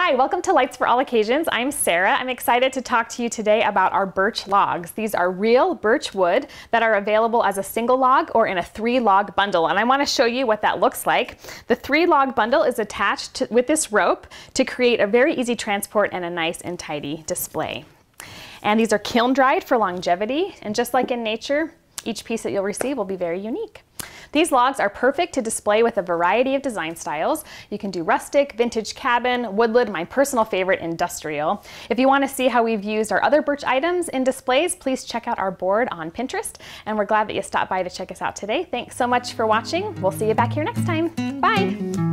Hi, welcome to Lights for All Occasions. I'm Sarah. I'm excited to talk to you today about our birch logs. These are real birch wood that are available as a single log or in a 3-log bundle. And I want to show you what that looks like. The 3-log bundle is attached with this rope to create a very easy transport and a nice and tidy display. And these are kiln dried for longevity. And just like in nature, each piece that you'll receive will be very unique. These logs are perfect to display with a variety of design styles. You can do rustic, vintage cabin, woodland, my personal favorite, industrial. If you want to see how we've used our other birch items in displays, please check out our board on Pinterest. And we're glad that you stopped by to check us out today. Thanks so much for watching. We'll see you back here next time. Bye.